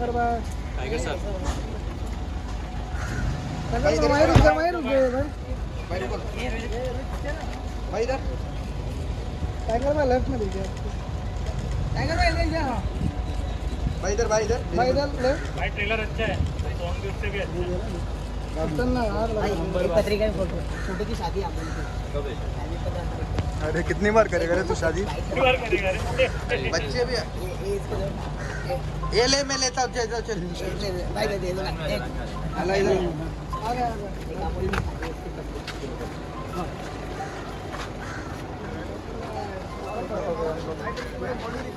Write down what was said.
tiger बा tiger sir tiger my रुक गए भाई रुक भाई इधर टाइगर में लेफ्ट में दीजिए टाइगर भाई ले जा भाई इधर लेफ्ट भाई ट्रेलर अच्छा है सॉन्ग भी उससे भी अच्छा है पत्रिका में फोटो छोटे की शादी आप लोगों की कब अरे कितनी बार करेगा रे तू शादी कितनी बार करेगा रे बच्चे भी ये ले मैं लेता हूँ चल चल भाई दे दे अल्लाह इधर आ गया हाँ